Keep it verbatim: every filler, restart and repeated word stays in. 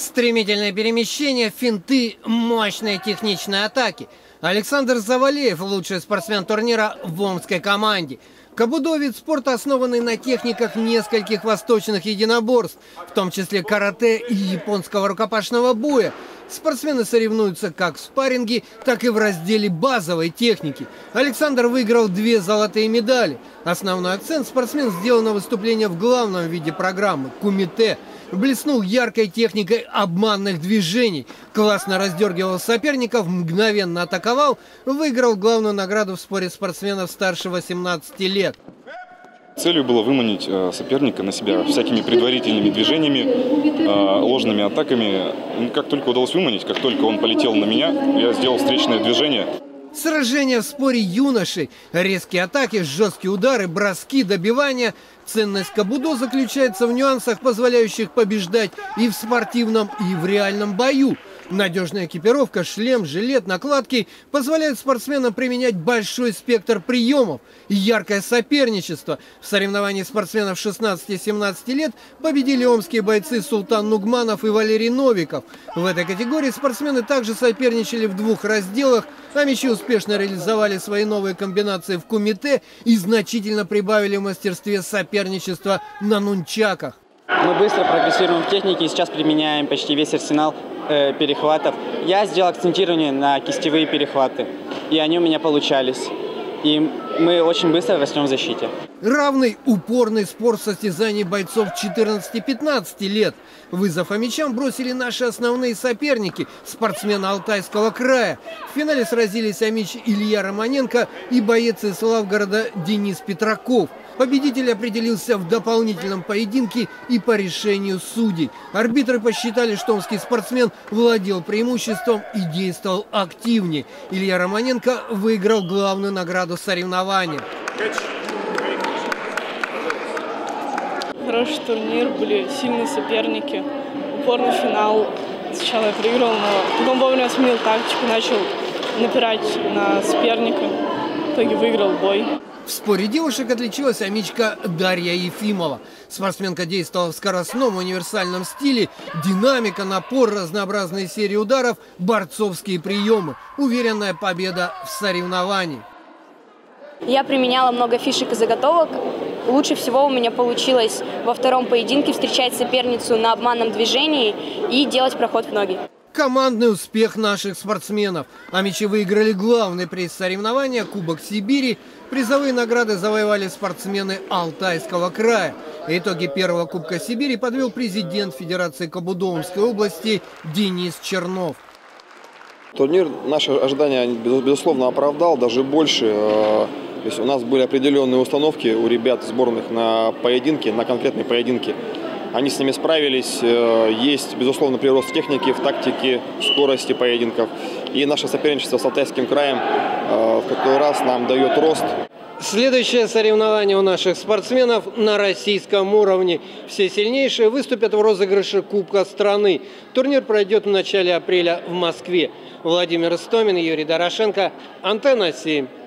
Стремительное перемещение, финты, мощные техничные атаки. Александр Завалеев – лучший спортсмен турнира в омской команде. Кобудо – вид спорта, основанный на техниках нескольких восточных единоборств, в том числе карате и японского рукопашного боя. Спортсмены соревнуются как в спарринге, так и в разделе базовой техники. Александр выиграл две золотые медали. Основной акцент спортсмен сделал на выступление в главном виде программы – кумите. Блеснул яркой техникой обманных движений. Классно раздергивал соперников, мгновенно атаковал. Выиграл главную награду в споре спортсменов старше восемнадцати лет. Целью было выманить соперника на себя всякими предварительными движениями, ложными атаками. Как только удалось выманить, как только он полетел на меня, я сделал встречное движение. Сражение в споре юношей. Резкие атаки, жесткие удары, броски, добивания. Ценность кобудо заключается в нюансах, позволяющих побеждать и в спортивном, и в реальном бою. Надежная экипировка, шлем, жилет, накладки позволяют спортсменам применять большой спектр приемов. Яркое соперничество. В соревновании спортсменов шестнадцати-семнадцати лет победили омские бойцы Султан Нугманов и Валерий Новиков. В этой категории спортсмены также соперничали в двух разделах. Амичи успешно реализовали свои новые комбинации в кумите и значительно прибавили в мастерстве соперничества на нунчаках. Мы быстро прогрессируем в технике и сейчас применяем почти весь арсенал э, перехватов. Я сделал акцентирование на кистевые перехваты, и они у меня получались. И мы очень быстро растем в защите. Равный упорный спор состязаний бойцов четырнадцати-пятнадцати лет. Вызов амичам бросили наши основные соперники, спортсмены Алтайского края. В финале сразились амич Илья Романенко и боец из Славгорода Денис Петраков. Победитель определился в дополнительном поединке и по решению судей. Арбитры посчитали, что омский спортсмен владел преимуществом и действовал активнее. Илья Романенко выиграл главную награду соревнования. Хороший турнир, были сильные соперники. Упорный финал. Сначала я проиграл, но потом вовремя сменил тактику, начал напирать на соперника. В итоге выиграл бой. В споре девушек отличилась амичка Дарья Ефимова. Спортсменка действовала в скоростном универсальном стиле. Динамика, напор, разнообразные серии ударов, борцовские приемы. Уверенная победа в соревновании. Я применяла много фишек и заготовок. Лучше всего у меня получилось во втором поединке встречать соперницу на обманном движении и делать проход в ноги. Командный успех наших спортсменов. Амичи выиграли главный приз соревнования – Кубок Сибири. Призовые награды завоевали спортсмены Алтайского края. Итоги первого Кубка Сибири подвел президент Федерации кобудо Омской области Денис Чернов. Турнир наши ожидания, безусловно, оправдал, даже больше. То есть у нас были определенные установки у ребят сборных на поединки, на конкретные поединки. Они с ними справились. Есть, безусловно, прирост техники, в тактике, в скорости поединков. И наше соперничество с Алтайским краем в который раз нам дает рост. Следующее соревнование у наших спортсменов на российском уровне. Все сильнейшие выступят в розыгрыше Кубка страны. Турнир пройдет в начале апреля в Москве. Владимир Истомин, Юрий Дорошенко, Антенна семь.